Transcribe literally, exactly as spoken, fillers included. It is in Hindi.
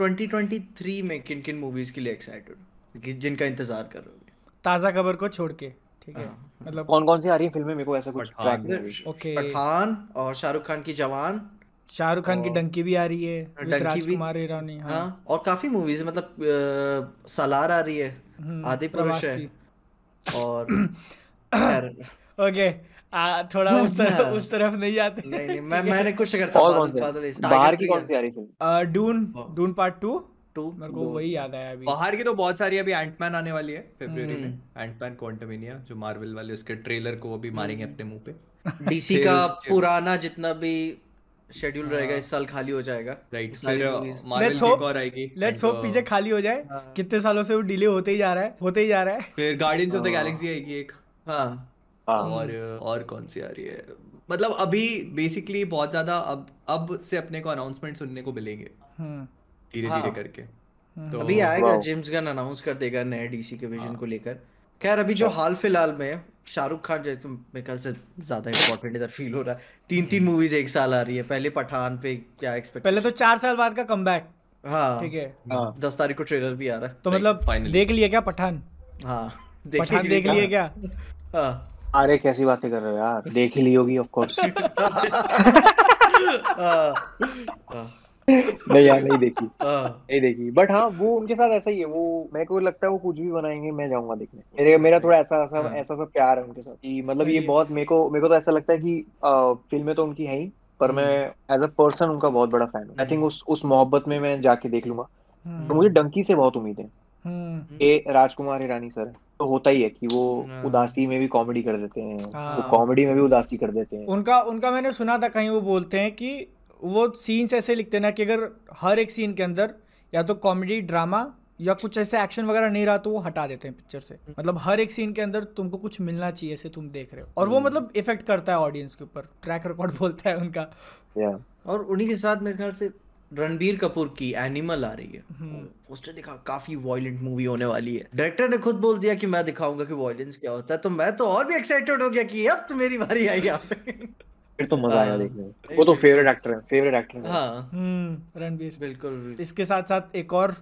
ट्वेंटी ट्वेंटी थ्री में किन किन मूवीज के लिए एक्साइटेड जिनका इंतजार कर रहे हो? ताज़ा खबर को छोड़ के ठीक है, मतलब कौन कौन सी आ रही है फिल्में मेरे को ऐसा कुछ ट्रैक नहीं। ओके पठान और शाहरुख खान की जवान, शाहरुख खान की डंकी भी आ रही है, डंकी भी मारे रानी। हाँ और काफी मूवीज मतलब सलार आ रही है, आदि प्रभास है और ओके आ, थोड़ा उस तरफ उस तरफ नहीं जाते। नहीं, नहीं, मैं मैंने कुछ करता बाहर की कौन सी आ रही फिल्म? Dune Dune part two two मेरे को वही याद आया। अभी बाहर की तो बहुत सारी, अभी एंटमैन आने वाली है फरवरी में, एंटमैन क्वांटमिनिया जो मार्वल वाले, उसके ट्रेलर को अभी मारेंगे अपने मुंह पे। डीसी का पुराना जितना भी शेड्यूल रहेगा इस साल खाली हो जाएगा। राइट लेट्स होप और आएगी, लेट्स होप पीछे खाली हो जाए। कितने सालों से वो डिले होते ही जा रहा है होते ही जा रहा है। फिर गार्डियंस ऑफ द गैलेक्सी आएगी एक। हाँ और और कौन सी आ रही है? मतलब अभी बेसिकली बहुत ज्यादा अब अब से अपने को अनाउंसमेंट सुनने को मिलेंगे धीरे धीरे करके। तो अभी आएगा, जेम्स गन अनाउंस कर देगा नए डीसी के विजन को लेकर। खैर अभी जो हाल फिलहाल में शाहरुख खान जैसे मेरे ख्याल से ज्यादा इम्पोर्टेंट इधर फील हो रहा है। तीन तीन मूवीज एक साल आ रही है। पहले पठान पे क्या एक्सपेक्ट, पहले तो चार साल बाद का कमबैक। हाँ ठीक है, दस तारीख को ट्रेलर भी आ रहा है। तो मतलब देख लिए क्या पठान? हाँ पठान देख लिए क्या? हाँ अरे कैसी बातें कर रहे हो यार, देख ही ली होगी ऑफ कोर्स। नहीं यार नहीं देखी, नहीं देखी। बट हाँ वो उनके साथ ऐसा ही है, वो मेरे को लगता है वो कुछ भी बनाएंगे मैं जाऊंगा देखने। मेरे मेरा थोड़ा ऐसा ऐसा ऐसा सब प्यार है उनके साथ कि मतलब ये बहुत मेरे को मेरे को तो ऐसा लगता है कि फिल्में तो उनकी है ही, पर मैं एज अ पर्सन उनका बहुत बड़ा फैन हूँ। आई थिंक उस उस मोहब्बत में मैं जाके देख लूंगा। तो मुझे डंकी से बहुत उम्मीद है। ये राजकुमार हिरानी सर तो होता ही है कि वो उदासी में भी कॉमेडी कर देते हैं, वो कॉमेडी में भी उदासी कर देते हैं। उनका उनका मैंने सुना था कहीं वो बोलते हैं कि वो सीन्स ऐसे लिखते हैं ना कि अगर हर एक सीन के अंदर या तो कॉमेडी ड्रामा या कुछ ऐसे एक्शन वगैरह नहीं रहा तो वो हटा देते हैं पिक्चर से। मतलब हर एक सीन के अंदर तुमको कुछ मिलना चाहिए ऐसे तुम देख रहे हो, और वो मतलब इफेक्ट करता है ऑडियंस के ऊपर। ट्रैक रिकॉर्ड बोलता है उनका। और उन्हीं के साथ मेरे ख्याल से रणबीर कपूर की एनिमल आ रही है। पोस्टर दिखा, काफी वायलेंट मूवी होने वाली है। डायरेक्टर ने खुद बोल दिया कि मैं दिखाऊंगा कि वायलेंस क्या होता है, तो मैं तो और भी एक्साइटेड हो गया कि अब तो मेरी बारी आई यहाँ पे। फिर तो मजा आएगा देखने में। वो तो फेवरेट एक्टर है, फेवरेट एक्टर है। हाँ रणबीर बिल्कुल। इसके साथ साथ एक और